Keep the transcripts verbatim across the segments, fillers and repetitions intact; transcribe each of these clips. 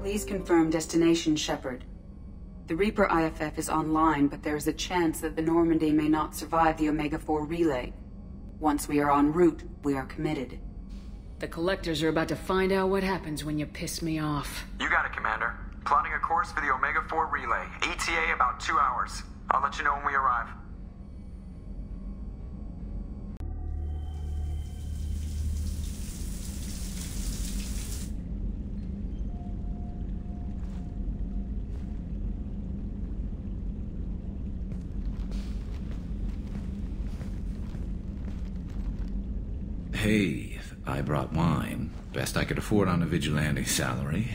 Please confirm destination, Shepard. The Reaper I F F is online, but there is a chance that the Normandy may not survive the Omega four Relay. Once we are en route, we are committed. The Collectors are about to find out what happens when you piss me off. You got it, Commander. Plotting a course for the Omega four Relay. E T A about two hours. I'll let you know when we arrive. Hey, I brought wine. Best I could afford on a vigilante salary.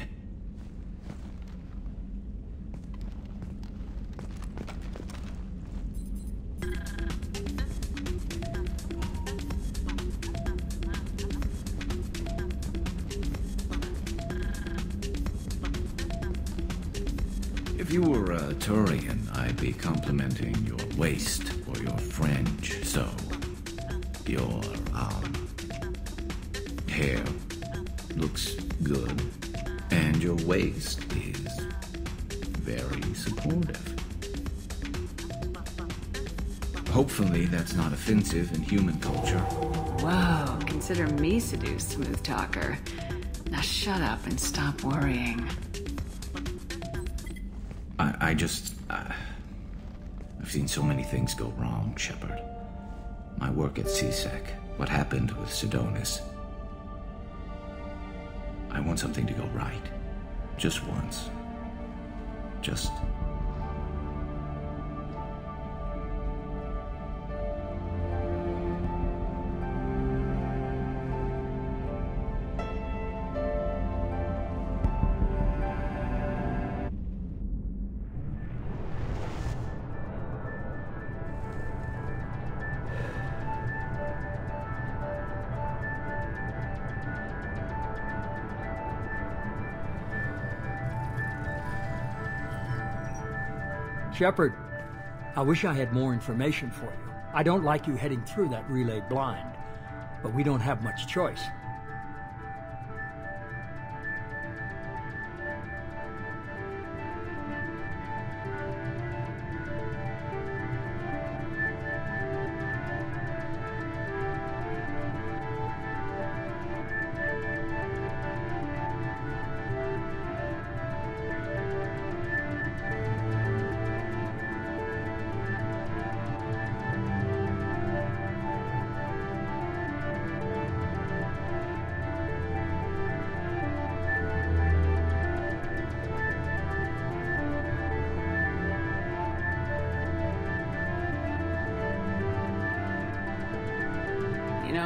If you were a Turian, I'd be complimenting your waist or your fringe, so your, um... hair looks good, and your waist is very supportive. Hopefully that's not offensive in human culture. Whoa, consider me seduced, smooth talker. Now shut up and stop worrying. I, I just... Uh, I've seen so many things go wrong, Shepard. My work at C-Sec, what happened with Sidonis. I want something to go right. Just once. Just... Shepard, I wish I had more information for you. I don't like you heading through that relay blind, but we don't have much choice.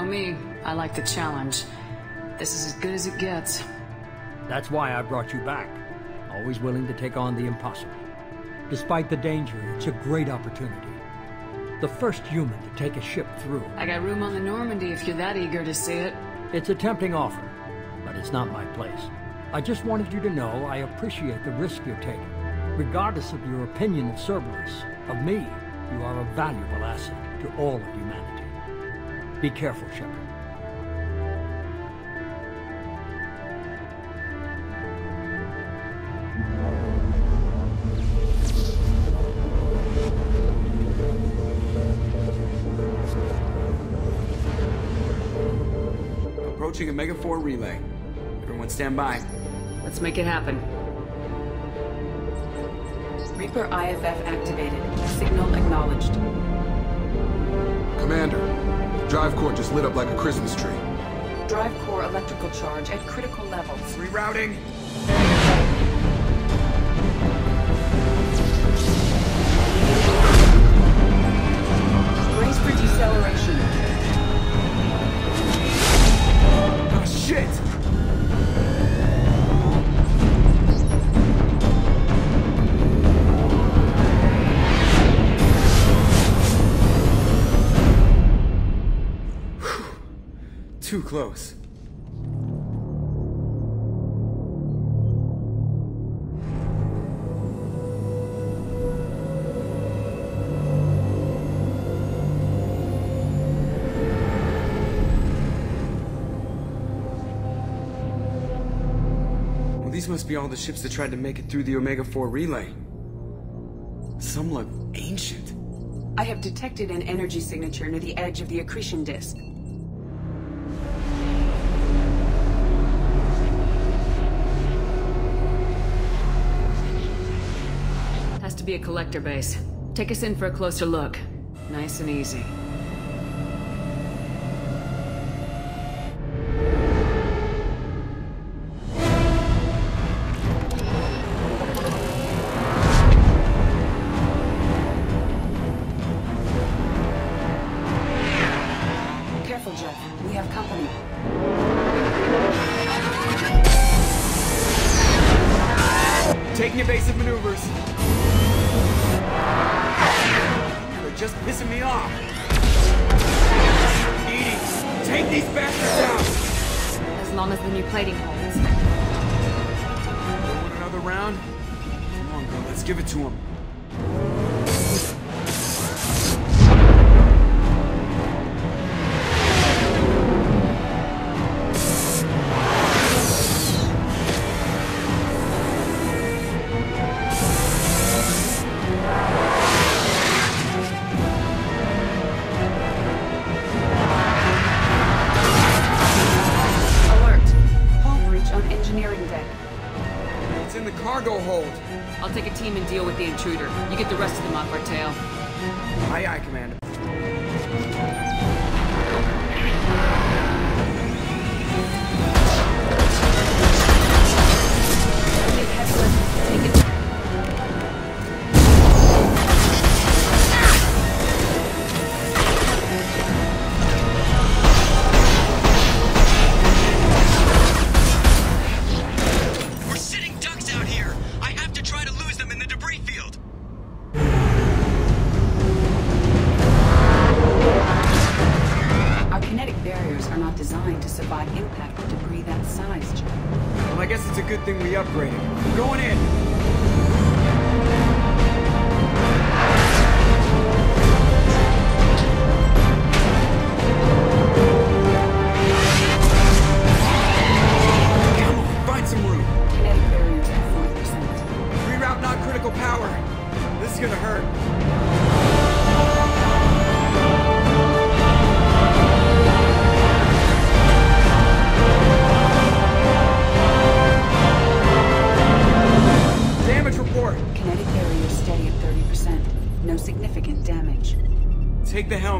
Me, I like the challenge. This is as good as it gets. That's why I brought you back. Always willing to take on the impossible. Despite the danger, it's a great opportunity. The first human to take a ship through. I got room on the Normandy if you're that eager to see it. It's a tempting offer, but it's not my place. I just wanted you to know I appreciate the risk you're taking. Regardless of your opinion of Cerberus, of me, you are a valuable asset to all of humanity. Be careful, Shepard. Approaching Omega four Relay. Everyone stand by. Let's make it happen. Reaper I F F activated. Signal acknowledged. Commander. Drive core just lit up like a Christmas tree. Drive core electrical charge at critical levels. Rerouting. Brace for deceleration. Oh, shit! Too close. Well, These must be all the ships that tried to make it through the Omega four Relay. Some look ancient. I have detected an energy signature near the edge of the accretion disk. Has to be a collector base. Take us in for a closer look. Nice and easy.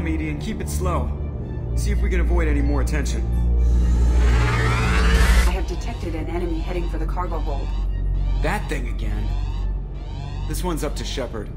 And keep it slow. See if we can avoid any more attention. I have detected an enemy heading for the cargo hold. That thing again? This one's up to Shepard.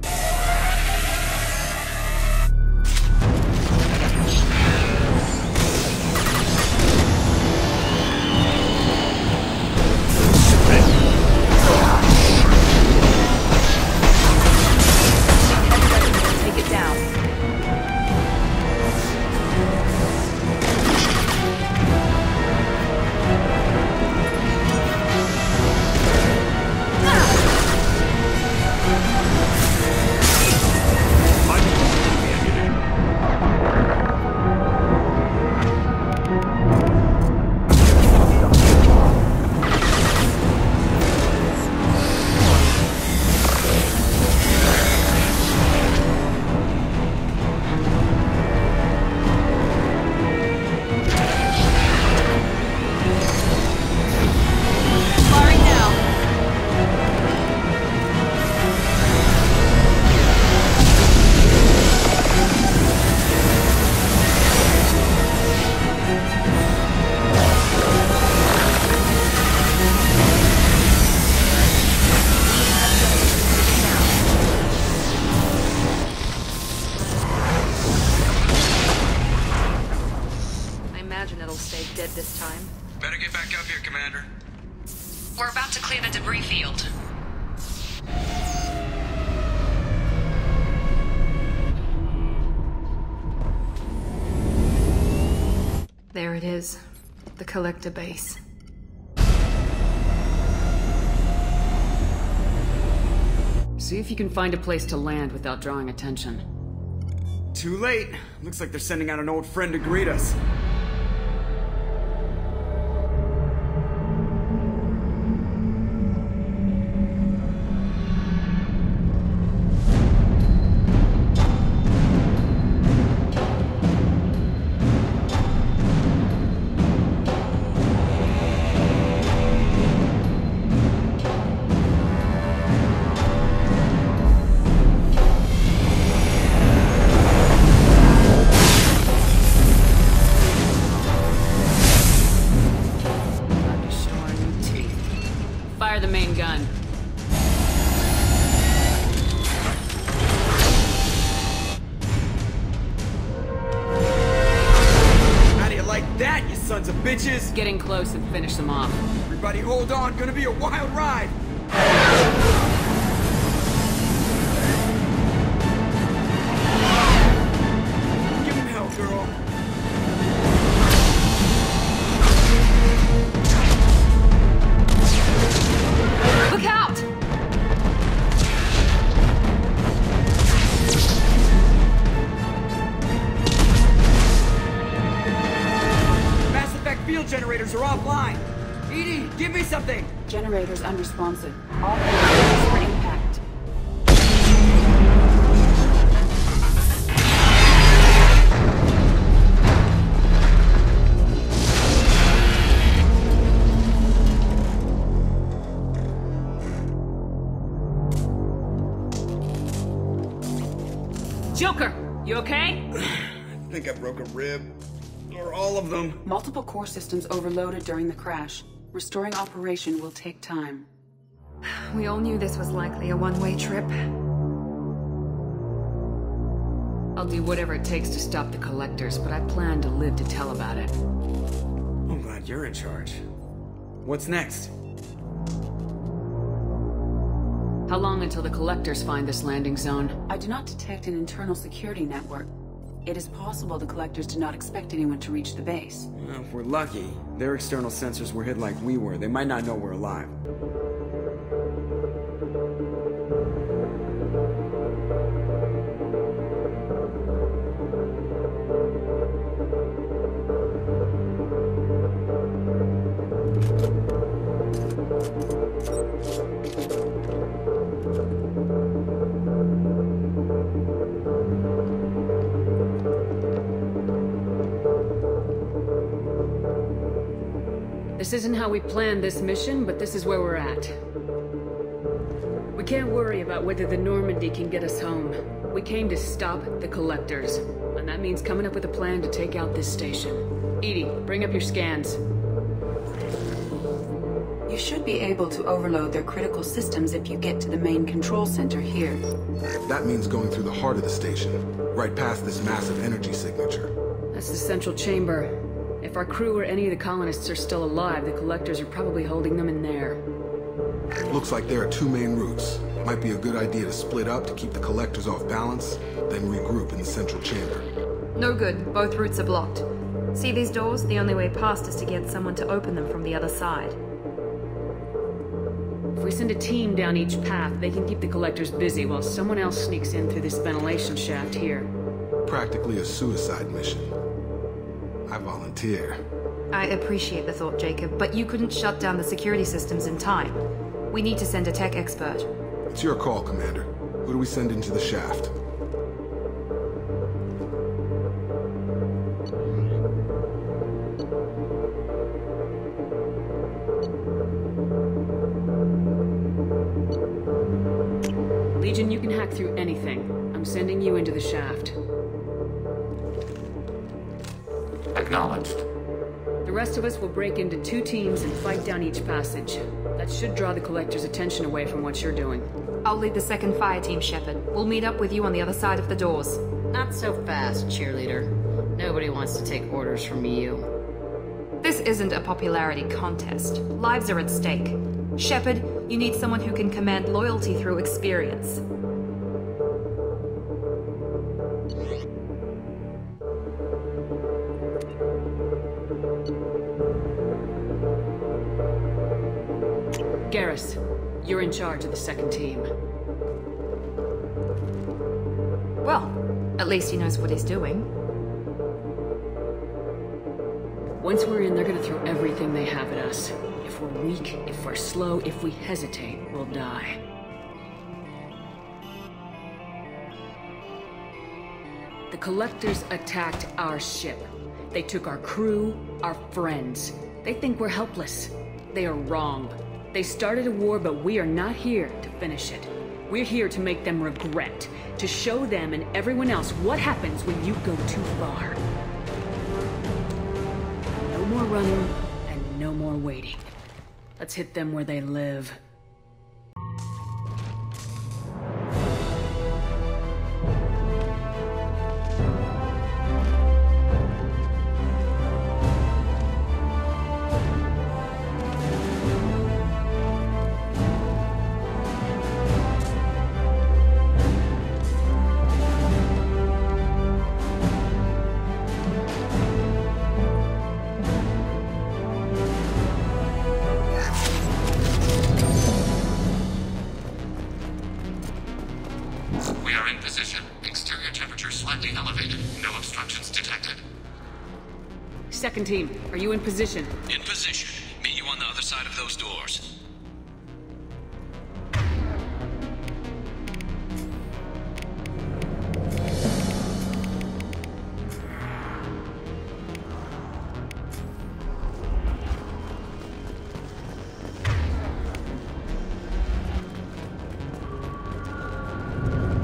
The collector base. See if you can find a place to land without drawing attention. Too late. Looks like they're sending out an old friend to greet us. Fire the main gun. How do you like that, you sons of bitches? Getting close and finish them off. Everybody hold on, gonna be a wild ride! Give him hell, girl. Generators are offline. E D I, give me something. Generators unresponsive. All generators for impact. Joker, you okay? I think I broke a rib. Or all of them. Multiple core systems overloaded during the crash. Restoring operation will take time. We all knew this was likely a one-way trip. I'll do whatever it takes to stop the Collectors, but I plan to live to tell about it. I'm glad you're in charge. What's next? How long until the Collectors find this landing zone? I do not detect an internal security network. It is possible the Collectors did not expect anyone to reach the base. Well, if we're lucky, their external sensors were hit like we were. They might not know we're alive. This isn't how we planned this mission, but this is where we're at. We can't worry about whether the Normandy can get us home. We came to stop the Collectors, and that means coming up with a plan to take out this station. Edie, bring up your scans. You should be able to overload their critical systems if you get to the main control center here. That means going through the heart of the station, right past this massive energy signature. That's the central chamber. If our crew or any of the colonists are still alive, the Collectors are probably holding them in there. Looks like there are two main routes. Might be a good idea to split up to keep the Collectors off balance, then regroup in the central chamber. No good. Both routes are blocked. See these doors? The only way past is to get someone to open them from the other side. If we send a team down each path, they can keep the Collectors busy while someone else sneaks in through this ventilation shaft here. Practically a suicide mission. I volunteer. I appreciate the thought, Jacob, but you couldn't shut down the security systems in time. We need to send a tech expert. It's your call, Commander. Who do we send into the shaft? Legion, you can hack through anything. I'm sending you into the shaft. Acknowledged. The rest of us will break into two teams and fight down each passage. That should draw the Collector's attention away from what you're doing. I'll lead the second fire team, Shepard. We'll meet up with you on the other side of the doors. Not so fast, cheerleader. Nobody wants to take orders from you. This isn't a popularity contest. Lives are at stake. Shepard, you need someone who can command loyalty through experience. Garrus, you're in charge of the second team. Well, at least he knows what he's doing. Once we're in, they're gonna throw everything they have at us. If we're weak, if we're slow, if we hesitate, we'll die. The Collectors attacked our ship. They took our crew, our friends. They think we're helpless. They are wrong. They started a war, but we are not here to finish it. We're here to make them regret, to show them and everyone else what happens when you go too far. No more running and no more waiting. Let's hit them where they live. Second team, are you in position? In position. Meet you on the other side of those doors.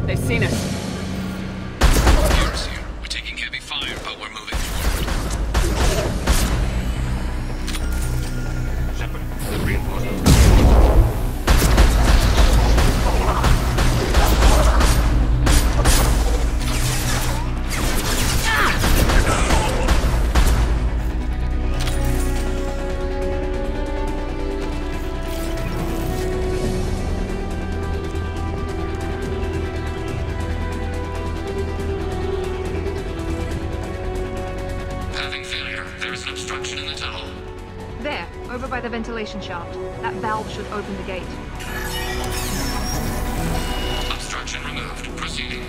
They've seen us. Here. We're taking heavy fire, but we're moving. Ventilation shaft. That valve should open the gate. Obstruction removed. Proceeding.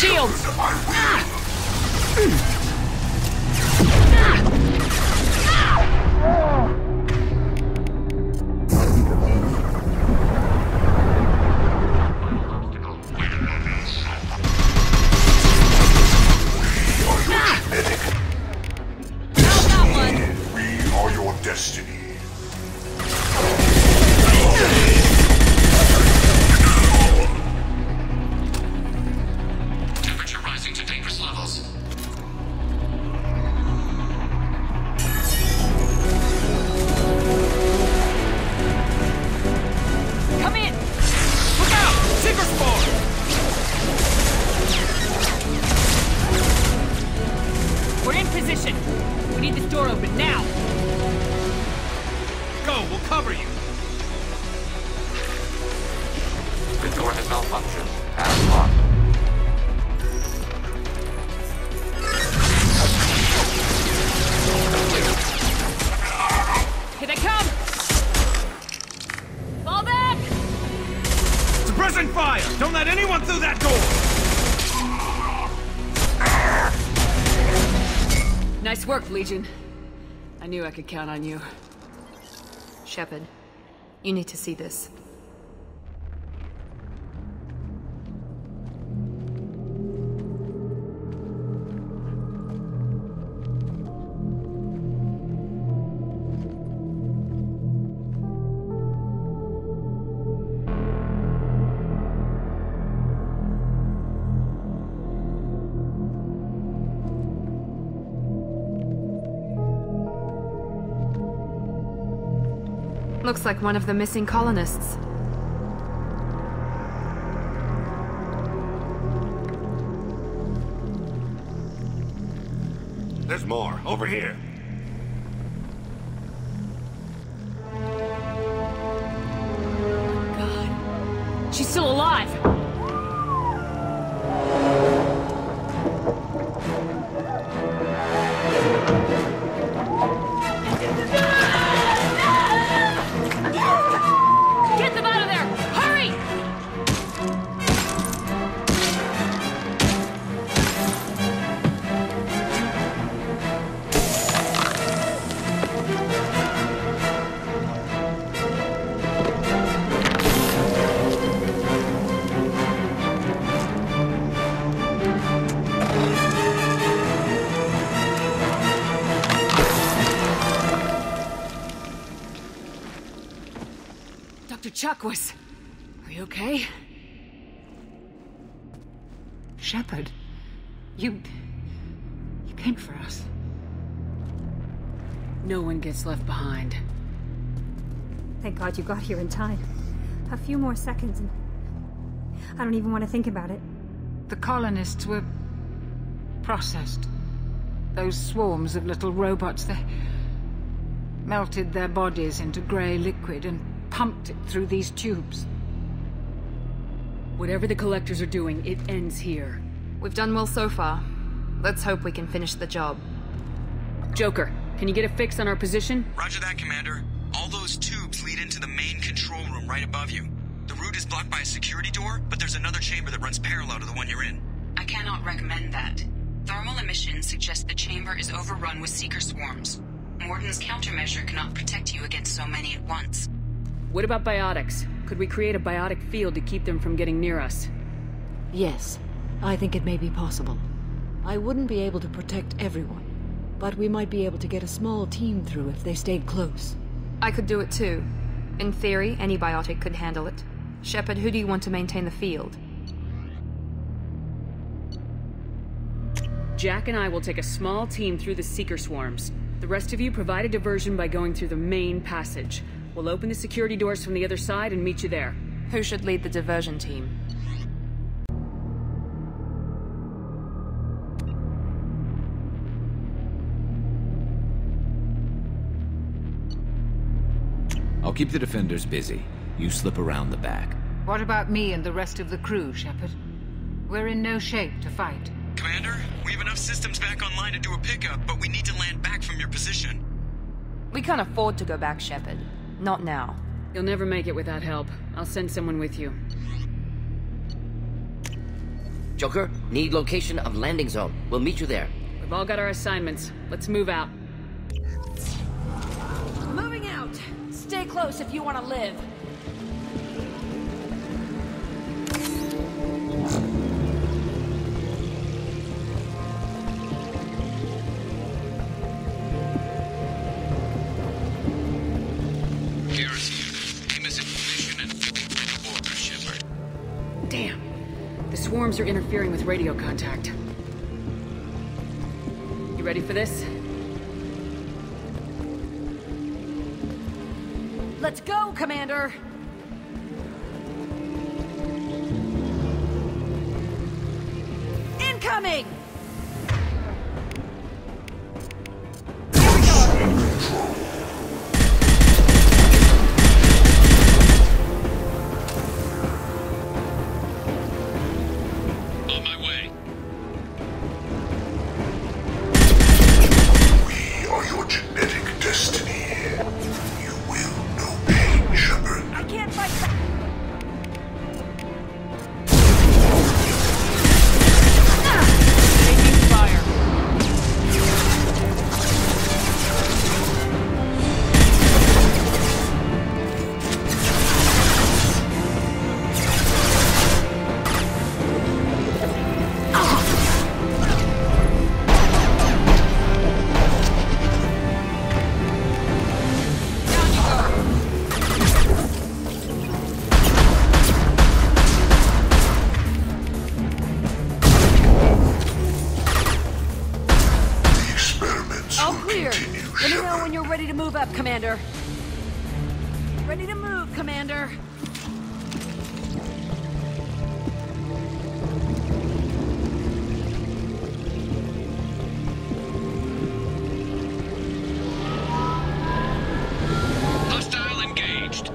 shields! Legion, I knew I could count on you. Shepard, you need to see this. Looks like one of the missing colonists. There's more, over here. God, she's still alive! Was... Are you okay? Shepard, you... you came for us. No one gets left behind. Thank God you got here in time. A few more seconds and... I don't even want to think about it. The colonists were... processed. Those swarms of little robots, they... melted their bodies into grey liquid and... pumped it through these tubes. Whatever the Collectors are doing, it ends here. We've done well so far. Let's hope we can finish the job. Joker, can you get a fix on our position? Roger that, Commander. All those tubes lead into the main control room right above you. The route is blocked by a security door, but there's another chamber that runs parallel to the one you're in. I cannot recommend that. Thermal emissions suggest the chamber is overrun with Seeker swarms. Morden's countermeasure cannot protect you against so many at once. What about biotics? Could we create a biotic field to keep them from getting near us? Yes, I think it may be possible. I wouldn't be able to protect everyone, but we might be able to get a small team through if they stayed close. I could do it too. In theory, any biotic could handle it. Shepard, who do you want to maintain the field? Jack and I will take a small team through the Seeker swarms. The rest of you provide a diversion by going through the main passage. We'll open the security doors from the other side and meet you there. Who should lead the diversion team? I'll keep the defenders busy. You slip around the back. What about me and the rest of the crew, Shepard? We're in no shape to fight. Commander, we have enough systems back online to do a pickup, but we need to land back from your position. We can't afford to go back, Shepard. Not now. You'll never make it without help. I'll send someone with you. Joker, need location of landing zone. We'll meet you there. We've all got our assignments. Let's move out. Moving out. Stay close if you want to live. Are interfering with radio contact. You ready for this? Let's go, Commander! Incoming! Commander. Ready to move, Commander. Hostile engaged.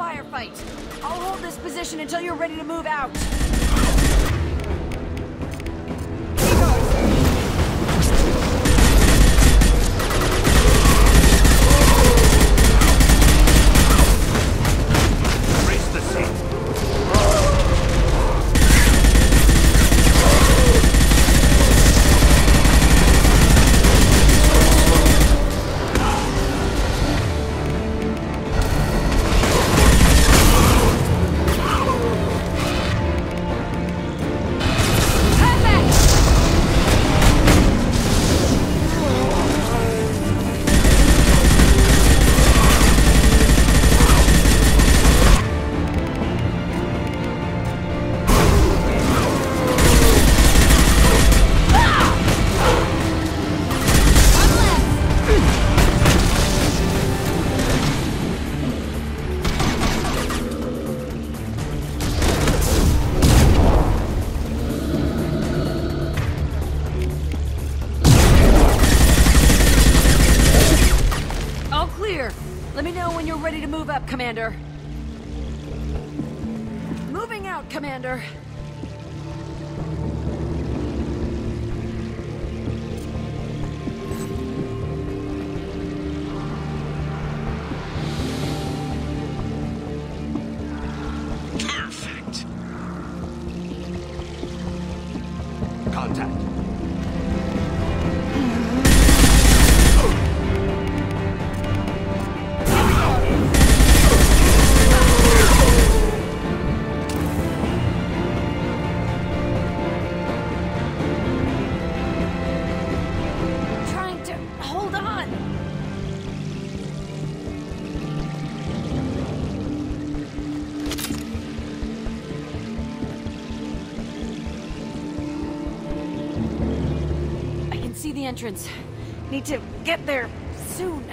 Firefight. I'll hold this position until you're ready to move out. Let me know when you're ready to move up, Commander. Moving out, Commander. Entrance. Need to get there soon.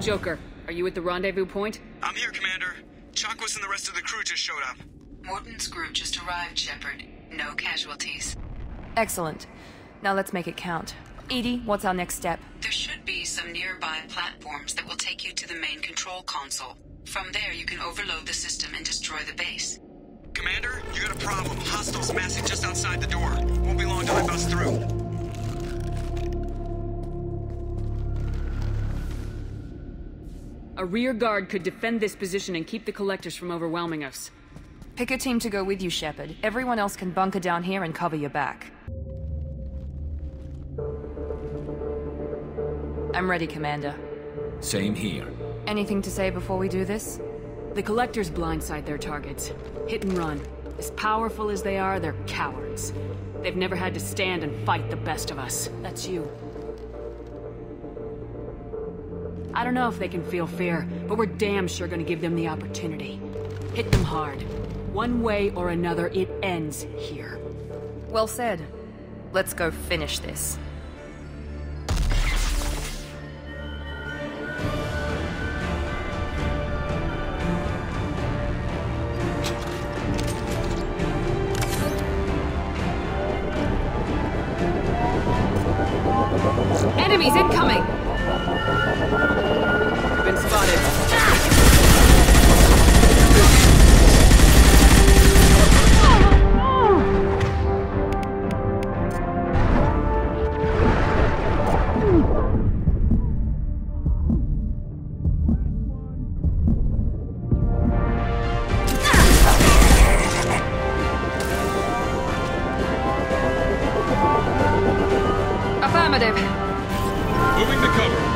Joker, are you at the rendezvous point? I'm here, Commander. Chakwas and the rest of the crew just showed up. Morton's group just arrived, Shepard. No casualties. Excellent. Now let's make it count. Edie, what's our next step? There should be some nearby platforms that will take you to the main control console. From there, you can overload the system and destroy the base. Commander, you got a problem. Hostiles massing just outside the door. Won't be long till I bust through. A rear guard could defend this position and keep the Collectors from overwhelming us. Pick a team to go with you, Shepard. Everyone else can bunker down here and cover your back. I'm ready, Commander. Same here. Anything to say before we do this? The Collectors blindside their targets. Hit and run. As powerful as they are, they're cowards. They've never had to stand and fight the best of us. That's you. I don't know if they can feel fear, but we're damn sure gonna give them the opportunity. Hit them hard. One way or another, it ends here. Well said. Let's go finish this. Enemies incoming! Been spotted. Affirmative. Moving to cover.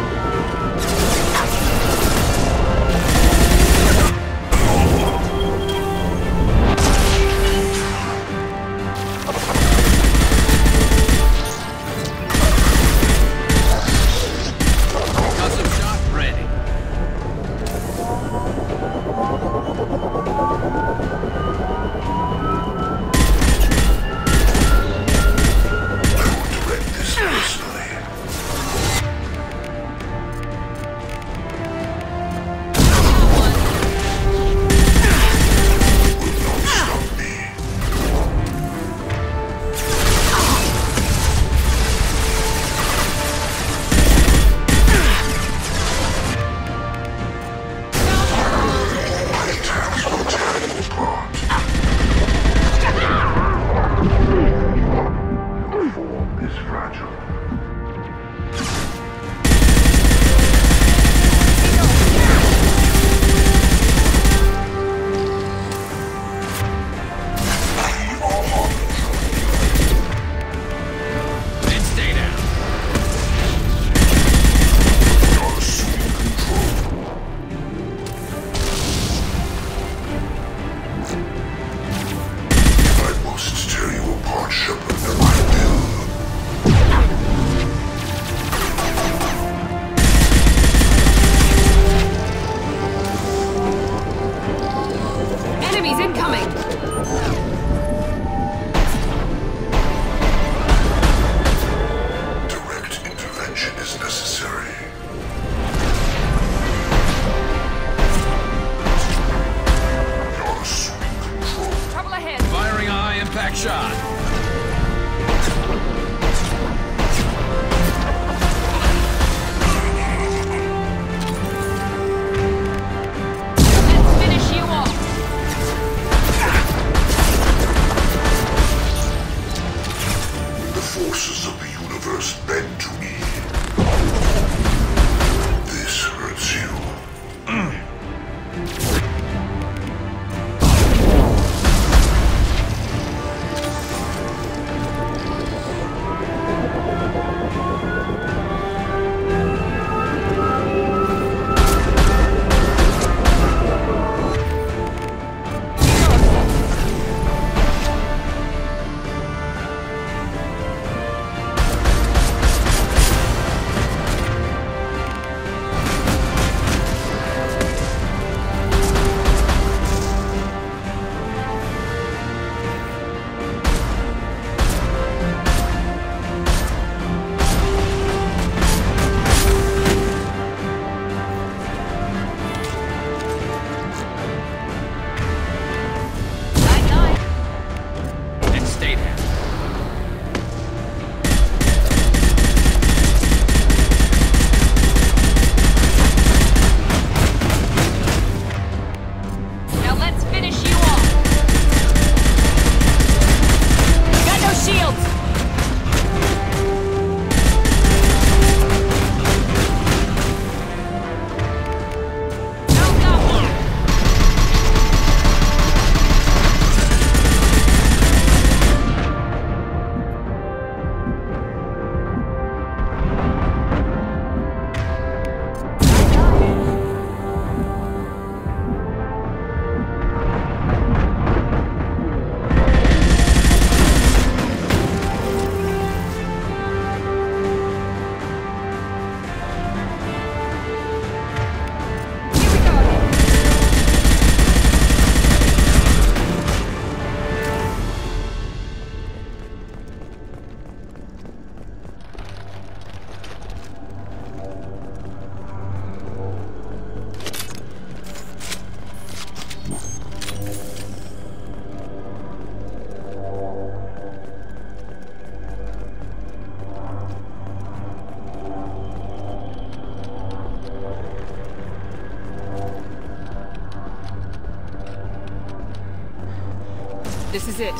This is it.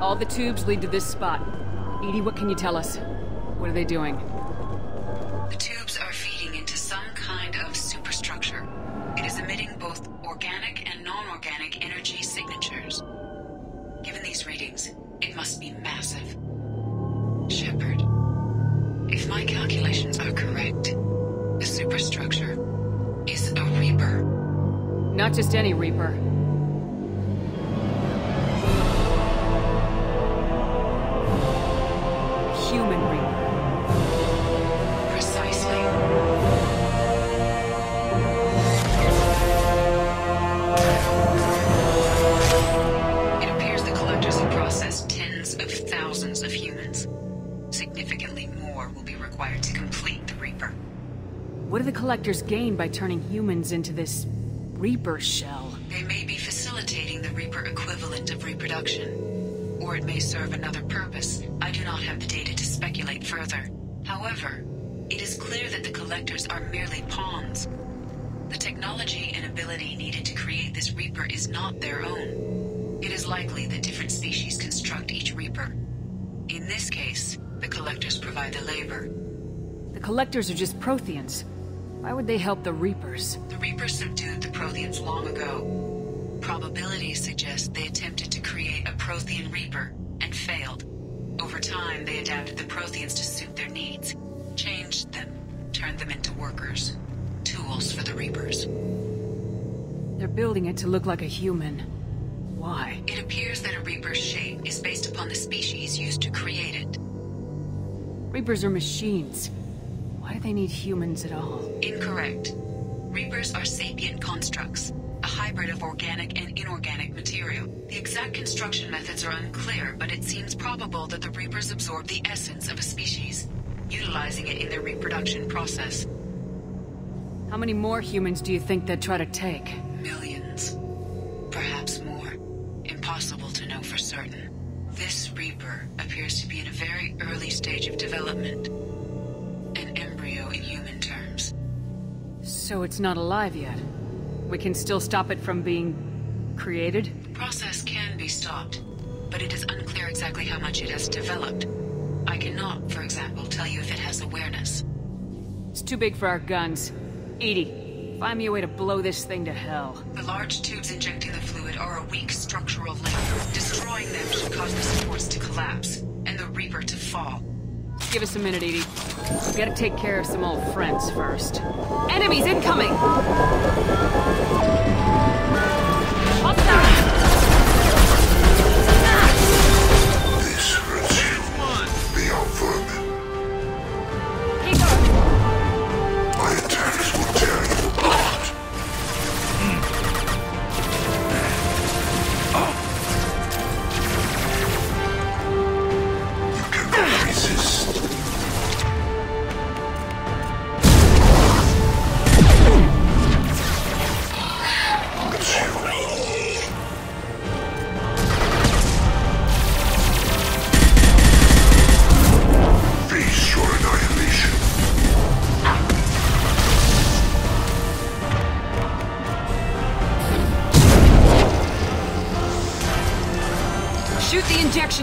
All the tubes lead to this spot. Edie, what can you tell us? What are they doing? The tubes are feeding into some kind of superstructure. It is emitting both organic and non-organic energy signatures. Given these readings, it must be massive. Shepard, if my calculations are correct, the superstructure is a Reaper. Not just any Reaper. Collectors gain by turning humans into this Reaper shell. They may be facilitating the Reaper equivalent of reproduction, or it may serve another purpose. I do not have the data to speculate further. However, it is clear that the Collectors are merely pawns. The technology and ability needed to create this Reaper is not their own. It is likely that different species construct each Reaper. In this case, the Collectors provide the labor. The Collectors are just Protheans. Why would they help the Reapers? The Reapers subdued the Protheans long ago. Probabilities suggest they attempted to create a Prothean Reaper and failed. Over time, they adapted the Protheans to suit their needs, changed them, turned them into workers, tools for the Reapers. They're building it to look like a human. Why? It appears that a Reaper's shape is based upon the species used to create it. Reapers are machines. Why do they need humans at all? Incorrect. Reapers are sapient constructs, a hybrid of organic and inorganic material. The exact construction methods are unclear, but it seems probable that the Reapers absorb the essence of a species, utilizing it in their reproduction process. How many more humans do you think they'd try to take? Millions. Perhaps more. Impossible to know for certain. This Reaper appears to be in a very early stage of development. An embryo in human terms. So it's not alive yet? We can still stop it from being created? The process can be stopped, but it is unclear exactly how much it has developed. I cannot, for example, tell you if it has awareness. It's too big for our guns. E D I, find me a way to blow this thing to hell. The large tubes injecting the fluid are a weak structural link. Destroying them should cause the supports to collapse, and the Reaper to fall. Give us a minute, E D I. We gotta take care of some old friends first. Enemies incoming! Hostile!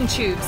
Tubes.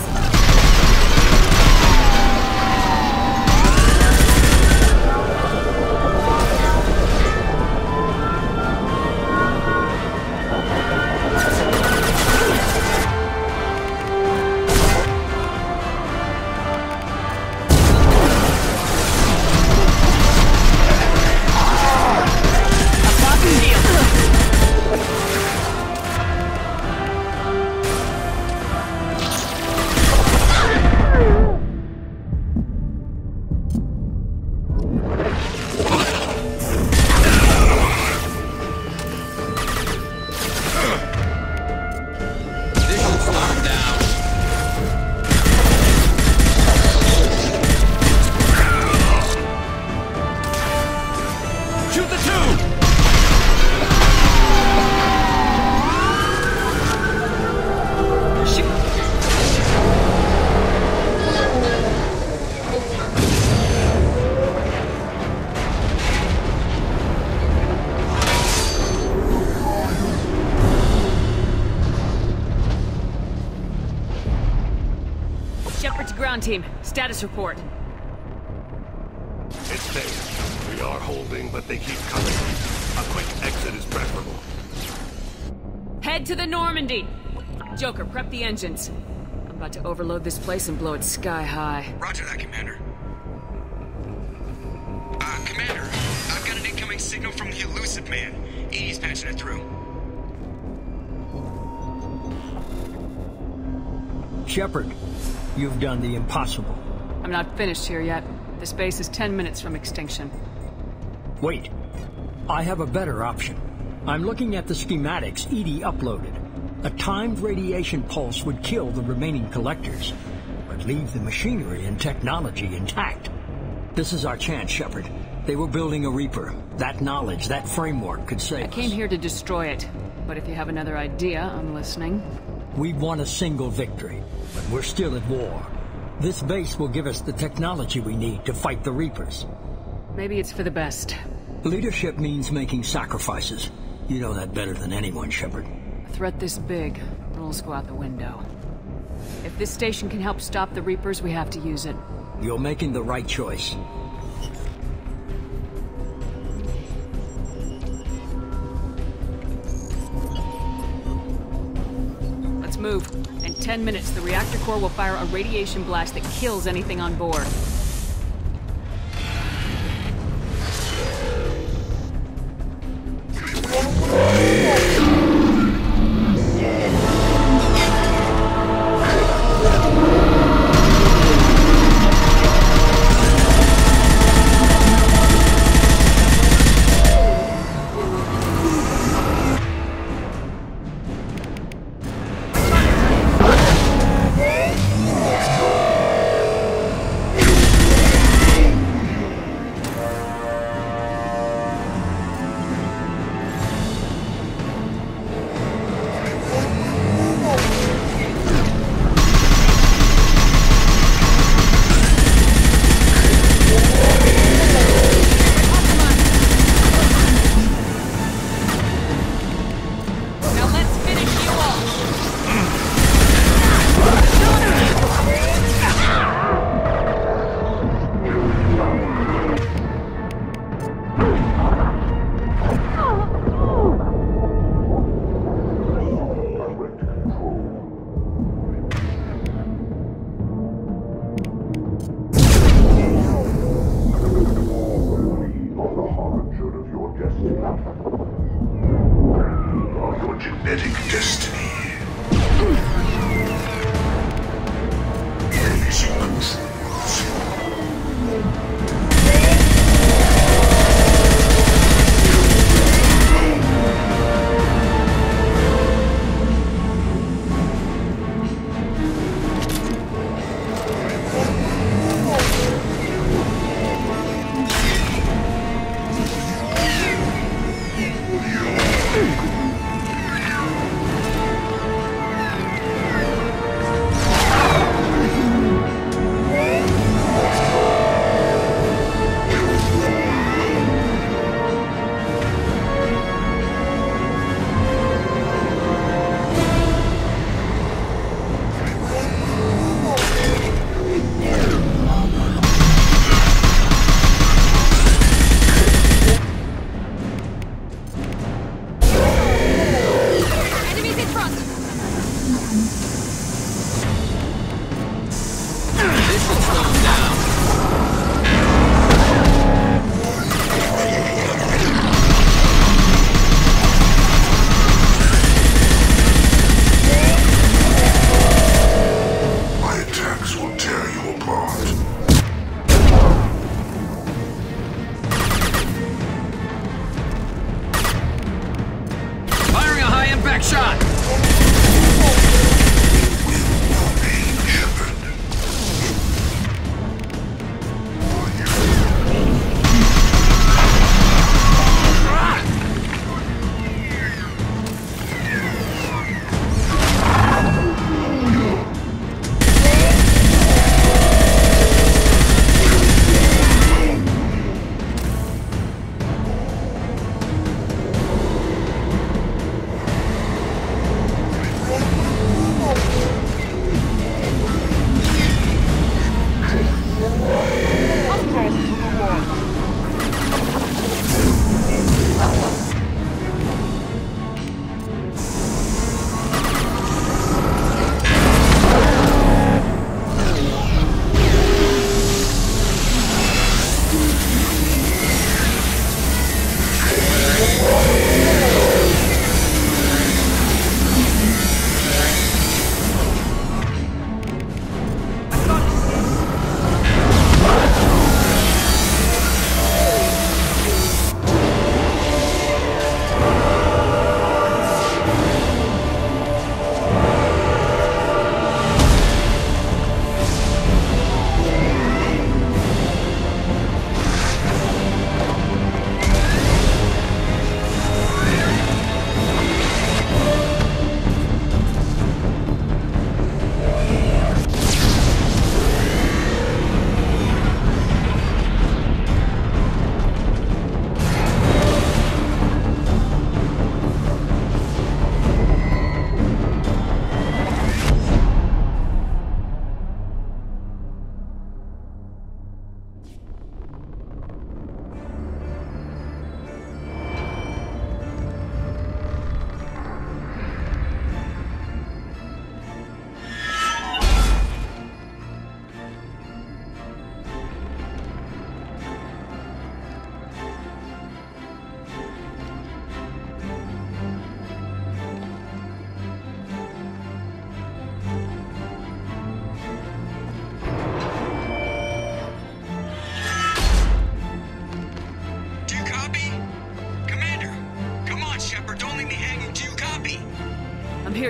Team, status report. It's safe. We are holding, but they keep coming. A quick exit is preferable. Head to the Normandy. Joker, prep the engines. I'm about to overload this place and blow it sky high. Roger that, Commander. Uh, Commander, I've got an incoming signal from the Illusive Man. Edie's patching it through. Shepard. You've done the impossible. I'm not finished here yet. This base is ten minutes from extinction. Wait. I have a better option. I'm looking at the schematics E D I uploaded. A timed radiation pulse would kill the remaining collectors, but leave the machinery and technology intact. This is our chance, Shepard. They were building a Reaper. That knowledge, that framework could save us. I came here to destroy it, but if you have another idea, I'm listening. We've won a single victory, but we're still at war. This base will give us the technology we need to fight the Reapers. Maybe it's for the best. Leadership means making sacrifices. You know that better than anyone, Shepard. A threat this big, rules go out the window. If this station can help stop the Reapers, we have to use it. You're making the right choice. Move. In ten minutes, the reactor core will fire a radiation blast that kills anything on board. magnetic destiny.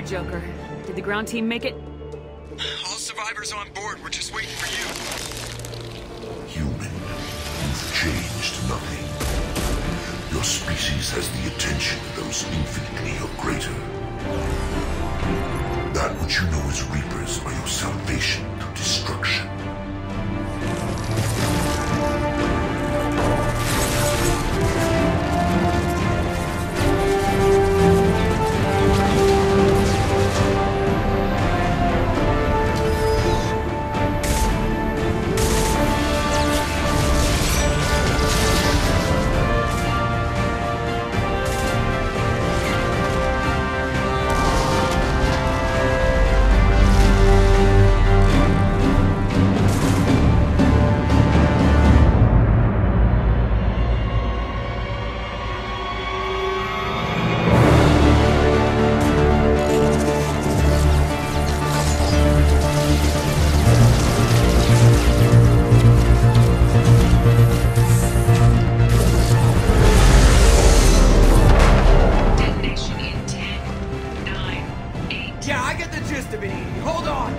Joker, did the ground team make it? All survivors on board. We're just waiting for you. Human, you've changed nothing. Your species has the attention of those infinitely or greater. That which you know as Reapers are your salvation through destruction. Yeah, I get the gist of it, Edie. Hold on! You have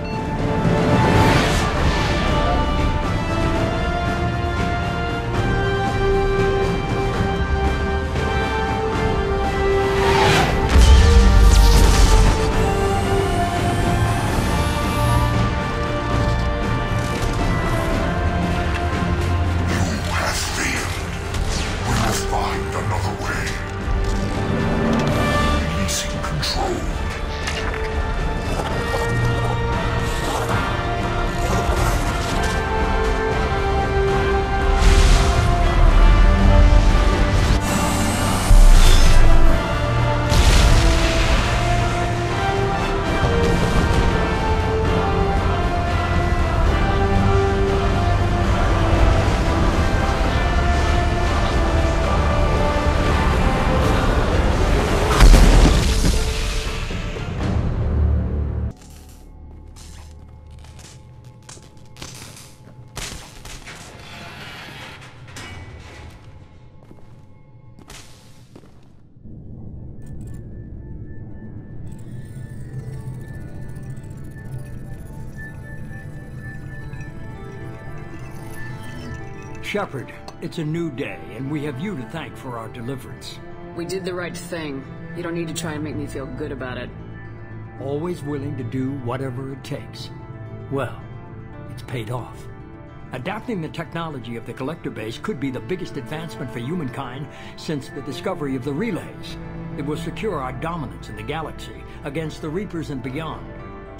failed. We will find another way. Releasing control. Shepard, it's a new day, and we have you to thank for our deliverance. We did the right thing. You don't need to try and make me feel good about it. Always willing to do whatever it takes. Well, it's paid off. Adapting the technology of the Collector base could be the biggest advancement for humankind since the discovery of the relays. It will secure our dominance in the galaxy against the Reapers and beyond.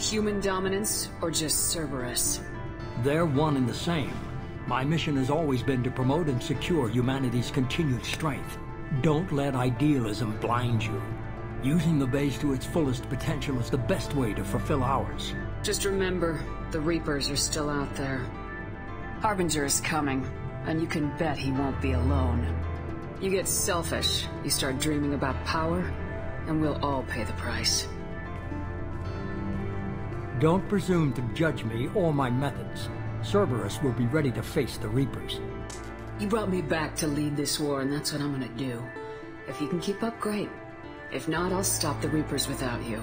Human dominance, or just Cerberus? They're one and the same. My mission has always been to promote and secure humanity's continued strength. Don't let idealism blind you. Using the base to its fullest potential is the best way to fulfill ours. Just remember, the Reapers are still out there. Harbinger is coming, and you can bet he won't be alone. You get selfish, you start dreaming about power, and we'll all pay the price. Don't presume to judge me or my methods. Cerberus will be ready to face the Reapers. You brought me back to lead this war, and that's what I'm gonna do. If you can keep up, great. If not, I'll stop the Reapers without you.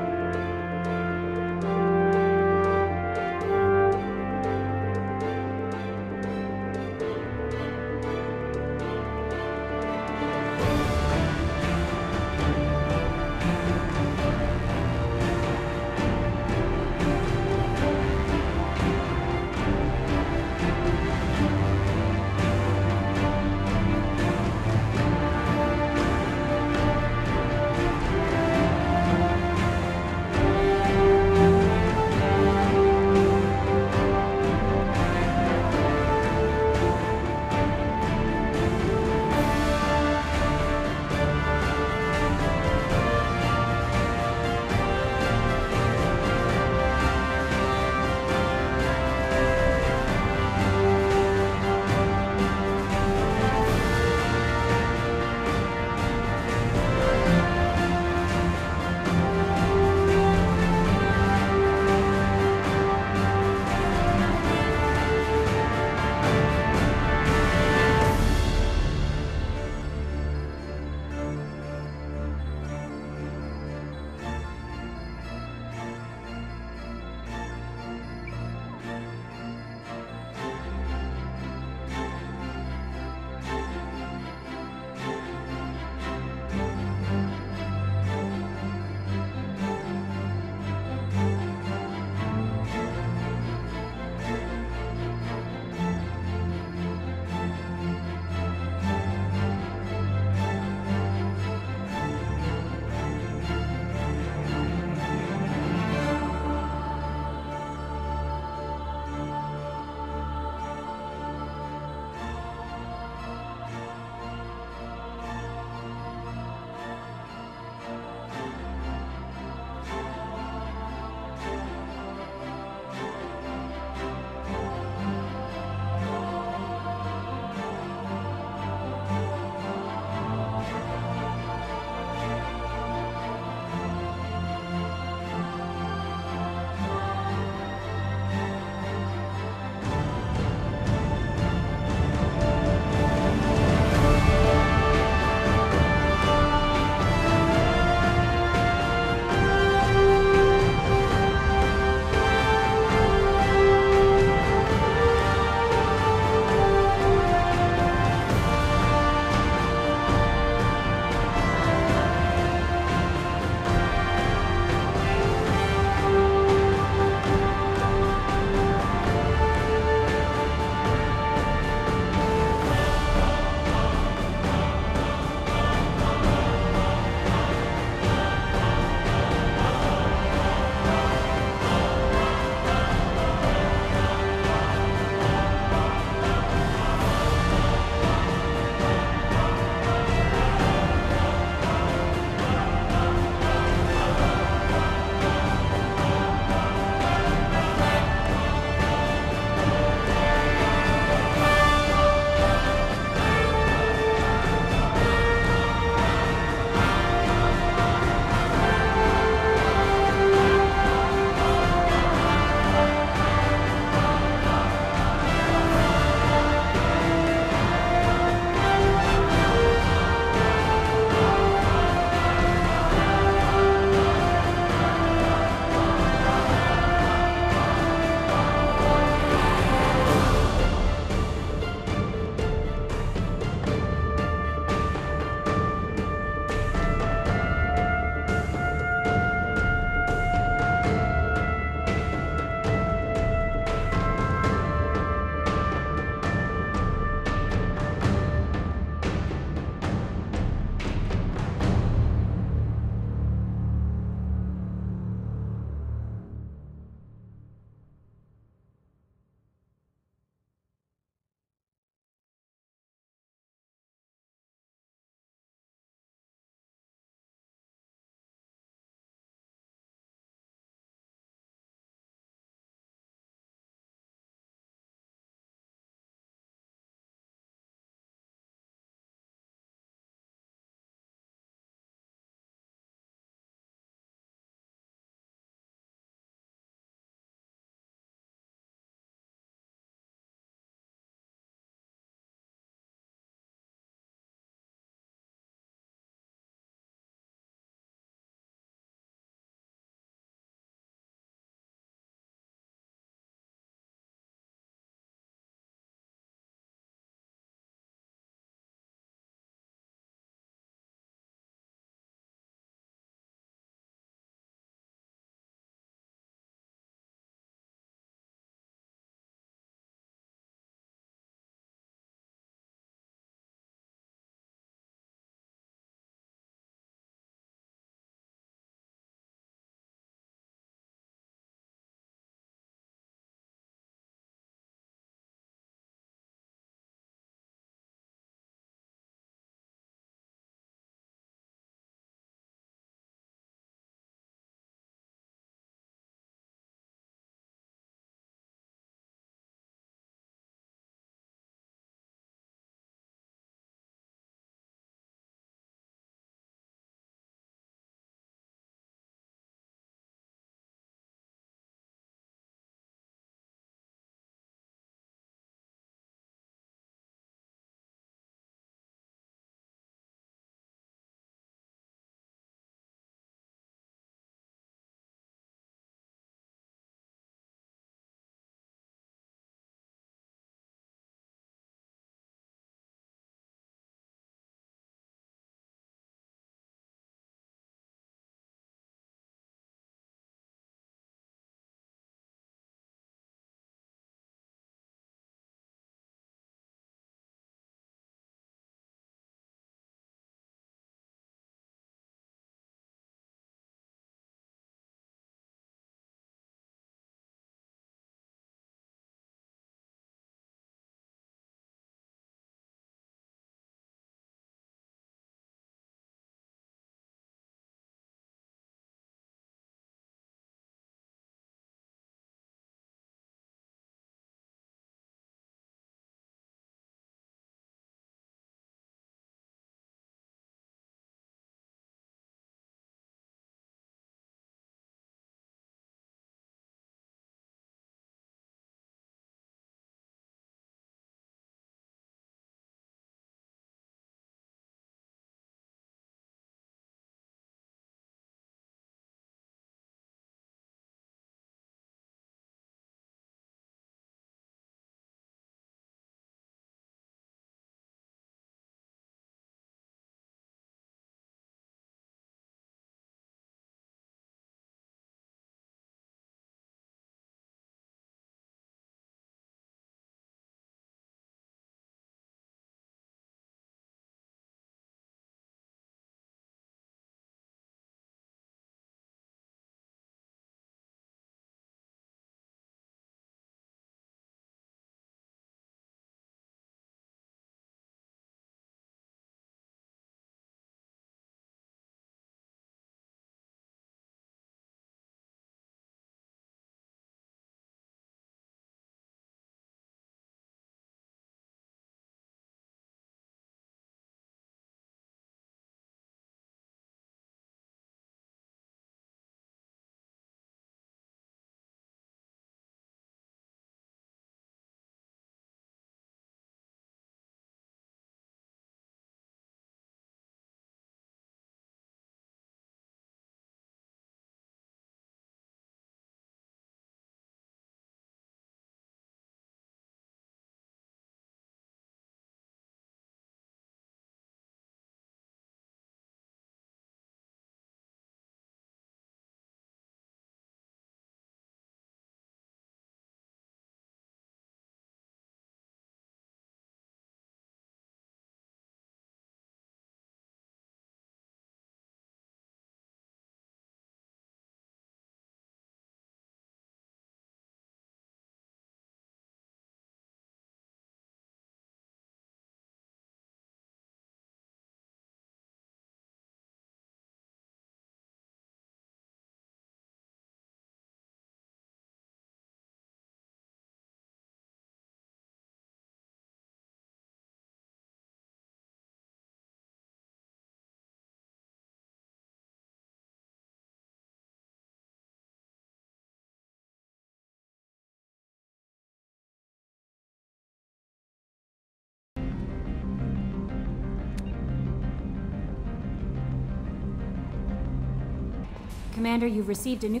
Commander, you've received a new...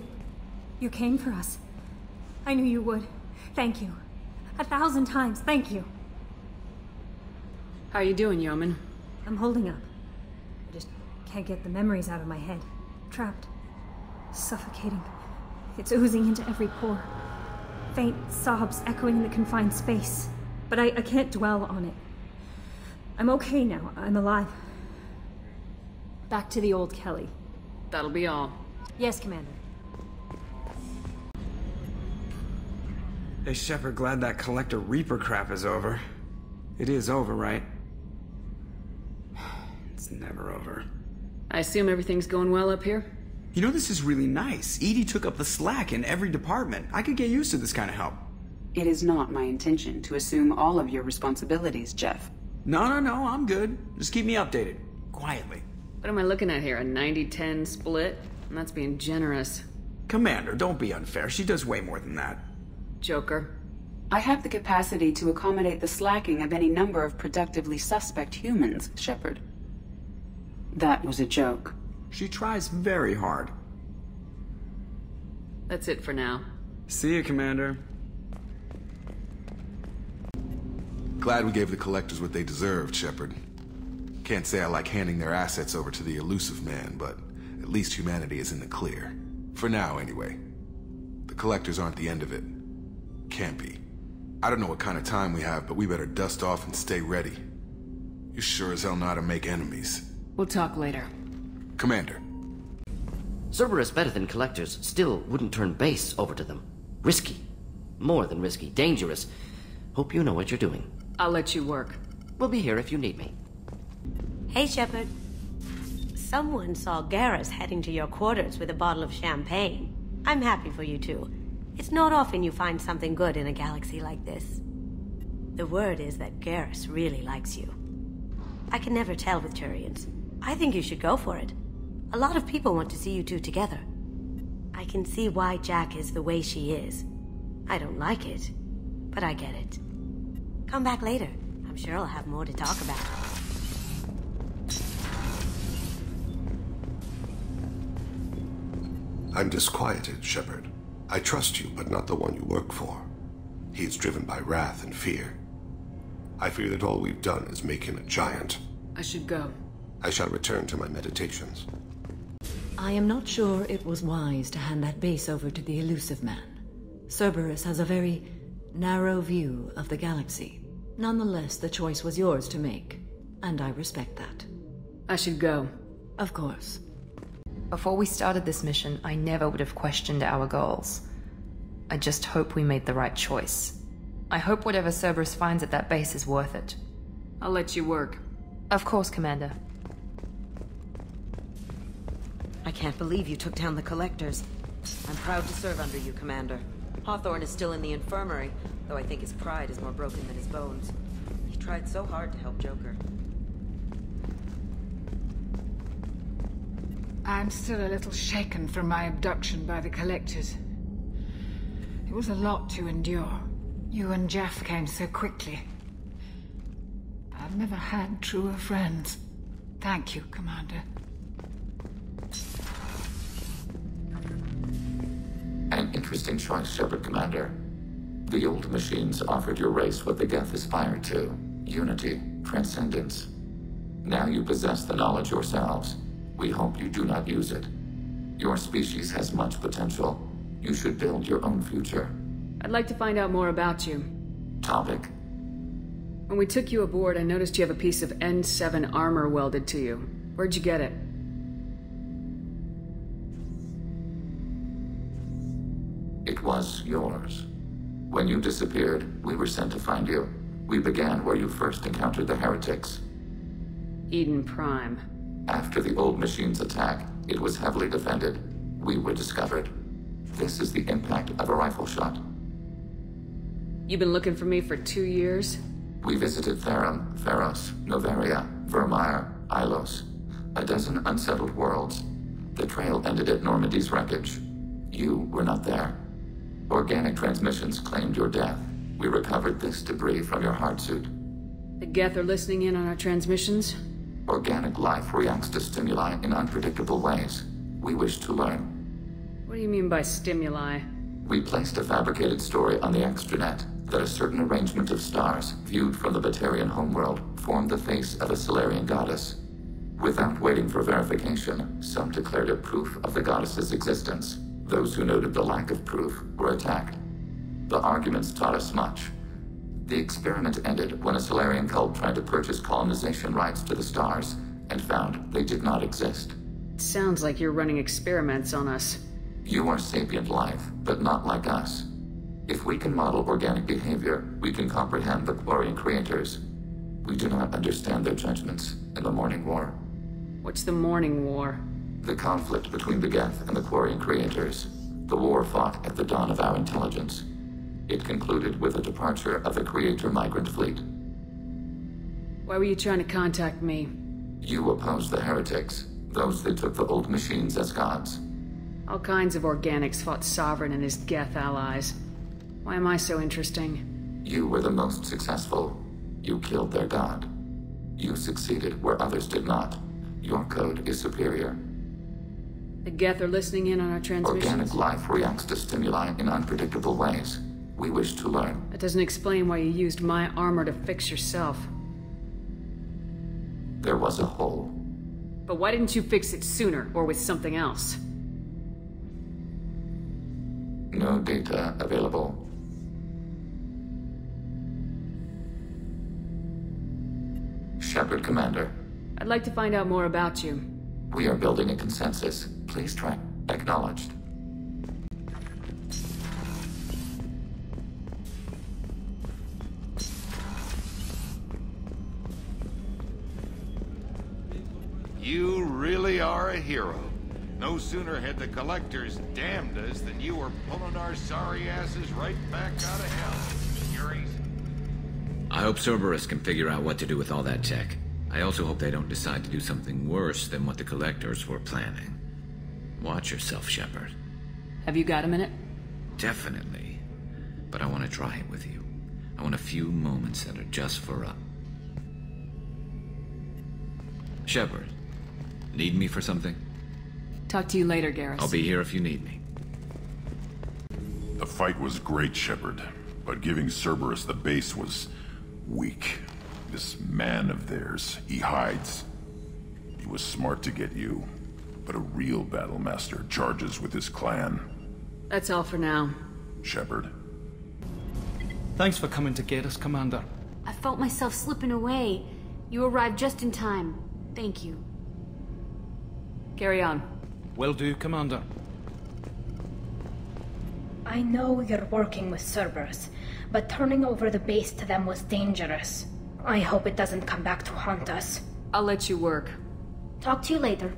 You came for us. I knew you would. Thank you. A thousand times, thank you. How you doing, Yeoman? I'm holding up. I just can't get the memories out of my head. Trapped. Suffocating. It's oozing into every pore. Faint sobs echoing in the confined space. But I, I can't dwell on it. I'm okay now. I'm alive. Back to the old Kelly. That'll be all. Yes, Commander. Hey, Shepard, glad that Collector Reaper crap is over. It is over, right? It's never over. I assume everything's going well up here? You know, this is really nice. E D I took up the slack in every department. I could get used to this kind of help. It is not my intention to assume all of your responsibilities, Jeff. No, no, no, I'm good. Just keep me updated. Quietly. What am I looking at here? A ninety ten split? And that's being generous. Commander, don't be unfair. She does way more than that. Joker. I have the capacity to accommodate the slacking of any number of productively suspect humans, Shepard. That was a joke. She tries very hard. That's it for now. See you, Commander. Glad we gave the Collectors what they deserved, Shepard. Can't say I like handing their assets over to the Illusive Man, but at least humanity is in the clear. For now, anyway. The Collectors aren't the end of it. Can't be. I don't know what kind of time we have, but we better dust off and stay ready. You sure as hell know how to make enemies. We'll talk later. Commander. Cerberus better than Collectors still wouldn't turn base over to them. Risky. More than risky. Dangerous. Hope you know what you're doing. I'll let you work. We'll be here if you need me. Hey, Shepard. Someone saw Garrus heading to your quarters with a bottle of champagne. I'm happy for you two. It's not often you find something good in a galaxy like this. The word is that Garrus really likes you. I can never tell with Turians. I think you should go for it. A lot of people want to see you two together. I can see why Jack is the way she is. I don't like it, but I get it. Come back later. I'm sure I'll have more to talk about. I'm disquieted, Shepard. I trust you, but not the one you work for. He is driven by wrath and fear. I fear that all we've done is make him a giant. I should go. I shall return to my meditations. I am not sure it was wise to hand that base over to the Illusive Man. Cerberus has a very narrow view of the galaxy. Nonetheless, the choice was yours to make, and I respect that. I should go. Of course. Before we started this mission, I never would have questioned our goals. I just hope we made the right choice. I hope whatever Cerberus finds at that base is worth it. I'll let you work. Of course, Commander. I can't believe you took down the Collectors. I'm proud to serve under you, Commander. Hawthorne is still in the infirmary, though I think his pride is more broken than his bones. He tried so hard to help Joker. I'm still a little shaken from my abduction by the Collectors. It was a lot to endure. You and Jeff came so quickly. I've never had truer friends. Thank you, Commander. An interesting choice, Shepard, Commander. The old machines offered your race what the Geth aspired to. Unity, transcendence. Now you possess the knowledge yourselves. We hope you do not use it. Your species has much potential. You should build your own future. I'd like to find out more about you. Topic. When we took you aboard, I noticed you have a piece of N seven armor welded to you. Where'd you get it? It was yours. When you disappeared, we were sent to find you. We began where you first encountered the heretics. Eden Prime. After the old machine's attack, it was heavily defended. We were discovered. This is the impact of a rifle shot. You've been looking for me for two years? We visited Therum, Feros, Noveria, Virmire, Ilos. A dozen unsettled worlds. The trail ended at Normandy's wreckage. You were not there. Organic transmissions claimed your death. We recovered this debris from your heart suit. The Geth are listening in on our transmissions? Organic life reacts to stimuli in unpredictable ways. We wish to learn. What do you mean by stimuli? We placed a fabricated story on the extranet that a certain arrangement of stars, viewed from the Batarian homeworld, formed the face of a Solarian goddess. Without waiting for verification, some declared it proof of the goddess's existence. Those who noted the lack of proof were attacked. The arguments taught us much. The experiment ended when a Solarian cult tried to purchase colonization rights to the stars and found they did not exist. It sounds like you're running experiments on us. You are sapient life, but not like us. If we can model organic behavior, we can comprehend the Quarian creators. We do not understand their judgments in the Morning War. What's the Morning War? The conflict between the Geth and the Quarian creators. The war fought at the dawn of our intelligence. It concluded with the departure of the Creator migrant fleet. Why were you trying to contact me? You opposed the heretics, those that took the old machines as gods. All kinds of organics fought Sovereign and his Geth allies. Why am I so interesting? You were the most successful. You killed their god. You succeeded where others did not. Your code is superior. The Geth are listening in on our transmissions? Organic life reacts to stimuli in unpredictable ways. We wish to learn. That doesn't explain why you used my armor to fix yourself. There was a hole. But why didn't you fix it sooner, or with something else? No data available. Shepard, Commander. I'd like to find out more about you. We are building a consensus. Please try. Acknowledged. You really are a hero. No sooner had the Collectors damned us than you were pulling our sorry asses right back out of hell. Furies. I hope Cerberus can figure out what to do with all that tech. I also hope they don't decide to do something worse than what the Collectors were planning. Watch yourself, Shepard. Have you got a minute? Definitely. But I want to try it with you. I want a few moments that are just for us. Shepard, need me for something? Talk to you later, Garrus. I'll be here if you need me. The fight was great, Shepard. But giving Cerberus the base was weak. This man of theirs, he hides. He was smart to get you, but a real battle master charges with his clan. That's all for now. Shepard. Thanks for coming to get us, Commander. I felt myself slipping away. You arrived just in time. Thank you. Carry on. Will do, Commander. I know you're working with Cerberus, but turning over the base to them was dangerous. I hope it doesn't come back to haunt us. I'll let you work. Talk to you later.